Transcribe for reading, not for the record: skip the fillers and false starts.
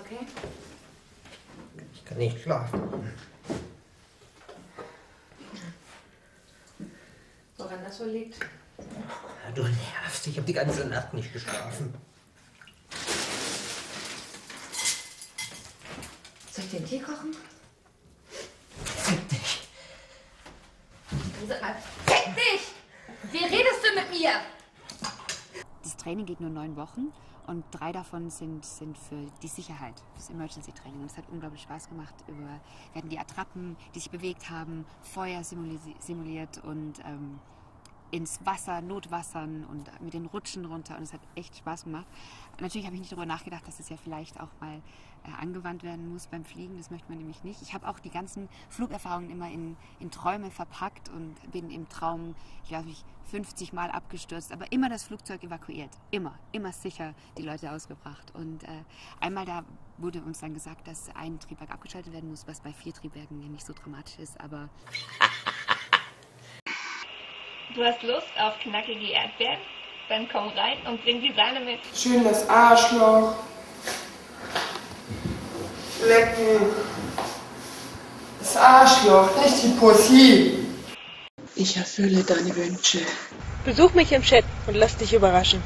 okay? Ich kann nicht schlafen. Woran das so liegt? Du nervst, ich habe die ganze Nacht nicht geschlafen. Soll ich den Tee kochen? Fick dich! Fick dich! Wie redest du mit mir? Das Training geht nur 9 Wochen und 3 davon sind für die Sicherheit, das Emergency Training. Und es hat unglaublich Spaß gemacht. Wir hatten die Attrappen, die sich bewegt haben, Feuer simuliert und ins Wasser, Notwassern und mit den Rutschen runter, und es hat echt Spaß gemacht. Natürlich habe ich nicht darüber nachgedacht, dass das ja vielleicht auch mal angewandt werden muss beim Fliegen, das möchte man nämlich nicht. Ich habe auch die ganzen Flugerfahrungen immer in Träume verpackt und bin im Traum, ich glaube, 50 Mal abgestürzt, aber immer das Flugzeug evakuiert, immer sicher die Leute ausgebracht. Und einmal da wurde uns dann gesagt, dass ein Triebwerk abgeschaltet werden muss, was bei 4 Triebwerken ja nicht so dramatisch ist, aber... Du hast Lust auf knackige Erdbeeren? Dann komm rein und bring die Sahne mit. Schön das Arschloch. Lecken. Das Arschloch, nicht die Pussy. Ich erfülle deine Wünsche. Besuch mich im Chat und lass dich überraschen.